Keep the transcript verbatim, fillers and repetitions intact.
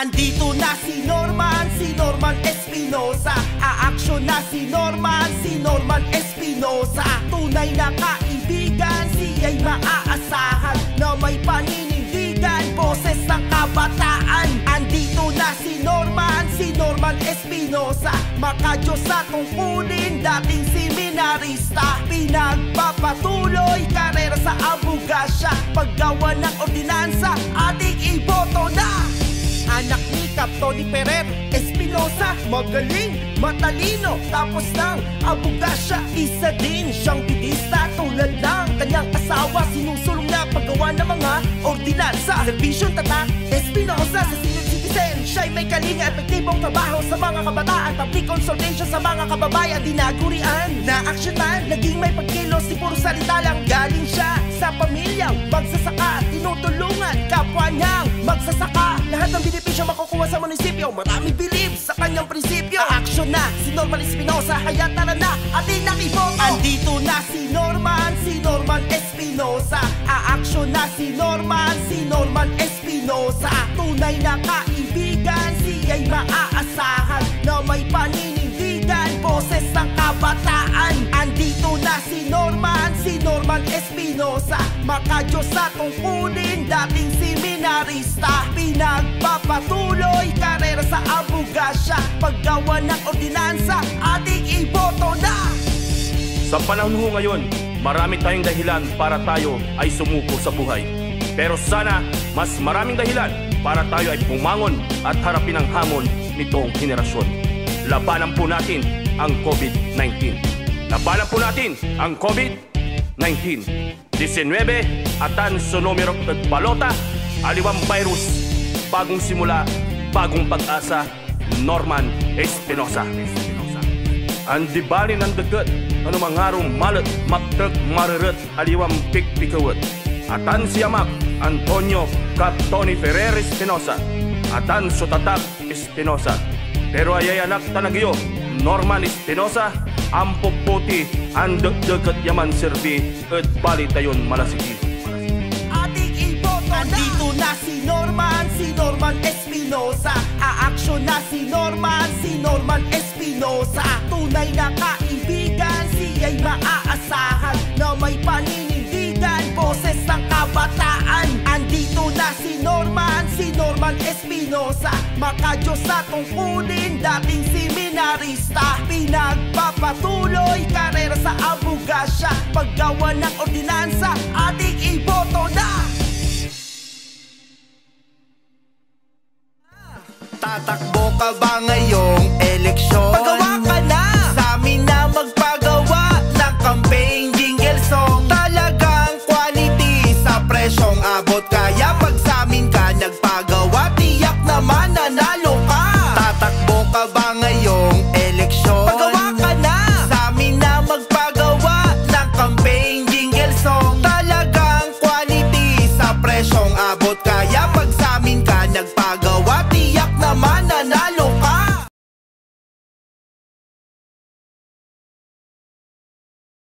Andito na si Norman, si Norman Espinosa. Aaksyon na si Norman, si Norman Espinosa. Tunay na kaibigan, siya'y maaasahan, na may paninindigan, boses ng kabataan. Andito na si Norman, si Norman Espinosa. Makadiyos sa tungkulin, dating seminarista. Pinagpapatuloy, karera sa abogasya. Paggawa ng ordinansa, ating iboto na. Anak ni Kap Tony Perer, Espinosa, magaling, matalino, tapos ng abogasya. Isa din siyang bidista tulad ng kanyang asawa. Sinusulong na paggawa ng mga ordinansa. Servisyon tatak, Espinosa, sa senior citizen. Siya'y may kalinga, epektibong trabaho sa mga kabataan. Public consultation sa mga kababayan, dinagurian, naaksyonan, naging may pagkilos. Di puro salita lang, galing siya sa pamilya, magsasaka, tinutulungan kapwa niyang magsasaka. Lahat ng benepisyo makukuha sa munisipyo, marami bilib sa kanyang prinsipyo. Aksyon na si Norman Espinosa, hayat na na ating nakiboto. Andito na si Norman, si Norman Espinosa. Aaksyon na si Norman, si Norman Espinosa. Tunay na kaibigan, siya'y maaasahan, na may paninindigan, boses ng kabataan. Andito na si Norman, si Norman Espinosa. Makadiyos sa tungkulin, dating seminarista. Pinagpapatuloy, karera sa abogasya. Paggawa ng ordinansa, ating iboto na. Sa panahon ho ngayon, marami tayong dahilan para tayo ay sumuko sa buhay. Pero sana, mas maraming dahilan para tayo ay bumangon at harapin ang hamon nitong henerasyon. Labanan po natin ang COVID nineteen. Labanan po natin ang COVID nineteen. nineteen atan sa numero at balota, aliwang virus, bagong simula, bagong pag-asa, Norman Espinosa. Andi bali ng dagat, ano mangarong malat, maktrag mararat, aliwang pikpikawat. Atan siyamak, Antonio Kap Tony Perer Espinosa. Atan sa tatak Espinosa. Pero ayayanak tanagyo, Norman Espinosa, ang puputi, ang dagdagat yaman serbi, at balitayon malasigi. Ating iboto na! Andito na si Norman, si Norman Espinosa. Aaksyon na si Norman, si Norman Espinosa. Tunay na kaibigan, siya'y maaasahan, na may paninindigan, boses ng kabataan. Andito na si Norman, si Norman Espinosa. Makadiyos sa tungkulin, dating seminarista. Pinagpapatuloy, karera sa abogasya. Paggawa ng ordinansa, ating iboto na. Tatakbo ka ba ngayong eleksyon? Pagawa ka na! Sa amin na magpagawa ng campaign jingle song. Talagang quality sa presyong abot kaya. Pag sa amin ka nagpagawa, tiyak naman nanalo ka. Tatakbo ka ba ngayong eleksyon? Abot ka.